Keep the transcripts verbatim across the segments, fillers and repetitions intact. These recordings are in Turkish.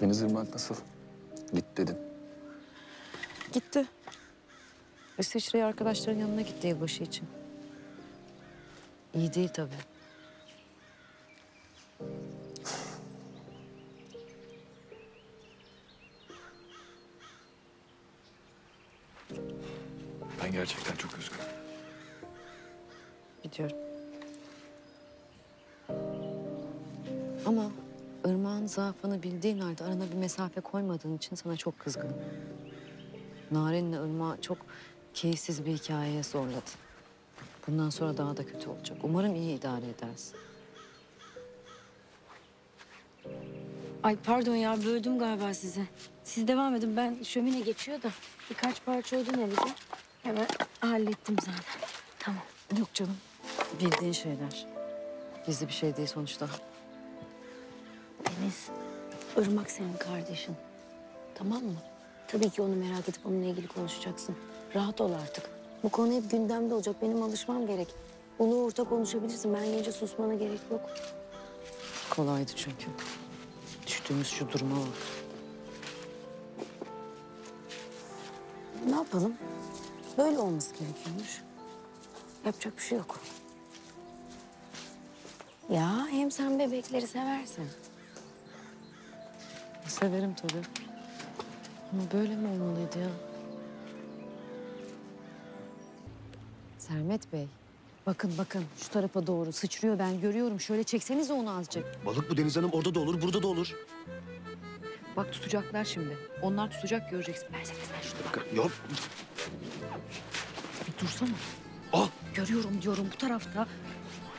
Deniz, Irmak nasıl? Git dedin. Gitti. İsviçre'ye arkadaşların yanına gitti yılbaşı için. İyi değil tabii. Ben gerçekten çok üzgünüm. Biliyorum. Ama Irmak'ın zaafını bildiğin halde arana bir mesafe koymadığın için sana çok kızgınım. Naren'le Irmak'ı çok keyifsiz bir hikayeye zorladın. Bundan sonra daha da kötü olacak. Umarım iyi idare edersin. Ay pardon ya, böldüm galiba size. Siz devam edin, ben şömine geçiyor da birkaç parça odun alacağım. Hemen hallettim zaten. Tamam. Yok canım, bildiğin şeyler. Gizli bir şey değil sonuçta. Deniz, Irmak senin kardeşin. Tamam mı? Tabii ki onu merak edip onunla ilgili konuşacaksın. Rahat ol artık. Bu konu hep gündemde olacak. Benim alışmam gerek. Onu ortak konuşabilirsin. Ben gelince susmana gerek yok. Kolaydı çünkü. Düştüğümüz şu duruma bak. Ne yapalım? Böyle olması gerekiyormuş. Yapacak bir şey yok. Ya hem sen bebekleri seversin. Severim tabii. Ama böyle mi olmalıydı ya? Sermet Bey, bakın bakın şu tarafa doğru sıçrıyor, ben görüyorum. Şöyle çeksenize onu azıcık. Balık bu Deniz Hanım, orada da olur, burada da olur. Bak tutacaklar şimdi. Onlar tutacak, göreceksin. Versene sen şunu bak. Yok. Bir dursana. Ah! Görüyorum diyorum bu tarafta.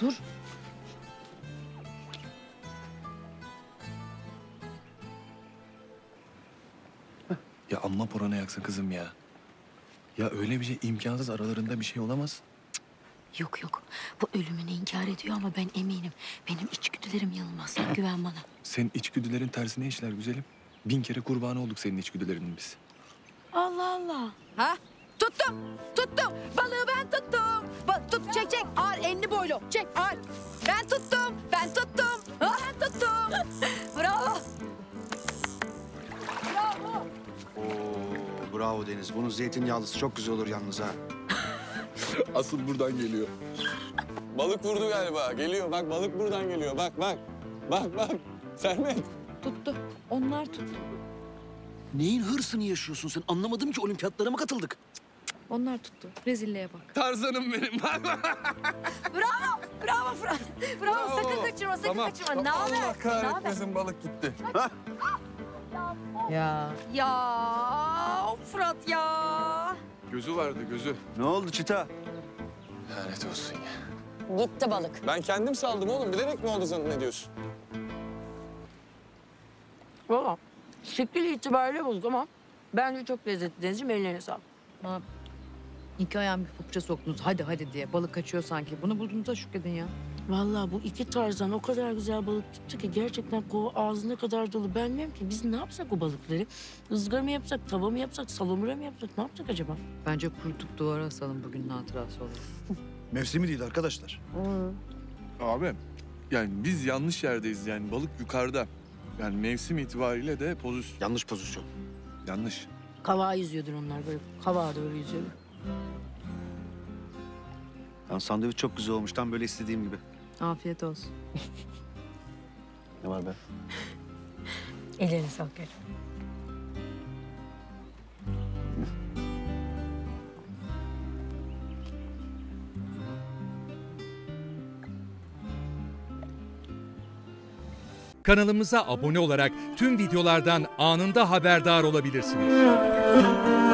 Dur. Ya amma porana yaksa kızım ya. Ya öyle bir şey imkansız, aralarında bir şey olamaz. Cık. Yok yok, bu ölümünü inkar ediyor ama ben eminim. Benim içgüdülerim yanılmaz, güven bana. Senin içgüdülerin tersine işler güzelim. Bin kere kurbanı olduk senin içgüdülerinin biz. Allah Allah. Ha? Tuttum, tuttum. Balığı ben tuttum. Ba tut, çek çek. Ağır, enli boylu. Çek, ağır. Ben tuttum, ben tuttum. Ha, ben tuttum. Bravo. Bravo. Oo, bravo Deniz. Bunun zeytinyağlısı çok güzel olur yalnız ha. Asıl buradan geliyor. Balık vurdu galiba. Geliyor. Bak balık buradan geliyor. Bak bak. Bak bak. Sermet. Tuttu. Onlar tuttu. Neyin hırsını yaşıyorsun sen? Anlamadım ki, olimpiyatlara mı katıldık? Onlar tuttu. Rezilliğe bak. Tarzanım benim. Bravo. Bravo Fırat. Bravo. Bravo. Sakın kaçırma. Sakın tamam. kaçırma. Ne haber? Allah kahretmesin, balık gitti. Ha? Ya. Ya. Fırat ya. Gözü vardı gözü. Ne oldu Çita? Lanet olsun ya. Gitti balık. Ben kendim saldım oğlum. Bilerek mi oldu zannediyorsun? Ne diyorsun? Valla. Şekil itibariyle bulduk ama bence çok lezzetli Denizciğim, ellerine sağlık. Ha, iki ayağımı bir papuça soktunuz hadi hadi diye. Balık kaçıyor sanki. Bunu bulduğunuza şükredin ya. Vallahi bu iki tarzdan o kadar güzel balık tuttu ki gerçekten kova ağzına kadar dolu. Ben bilmiyorum ki biz ne yapsak o balıkları? Izgara mı yapsak, tava mı yapsak, salamura mı yapsak, ne yapsak acaba? Bence kurutup duvara asalım, bugünün hatırası olur. Mevsimi değil arkadaşlar. Hı. Abi yani biz yanlış yerdeyiz yani, balık yukarıda. Yani mevsim itibariyle de pozisyon. Yanlış pozisyon. Yanlış. Kavağa yüzüyordur onlar böyle. Kavağa doğru yüzüyordur. Lan sandviç çok güzel olmuş. Tam böyle istediğim gibi. Afiyet olsun. Ne var be? Ellerine sağlık. Gel. Kanalımıza abone olarak tüm videolardan anında haberdar olabilirsiniz.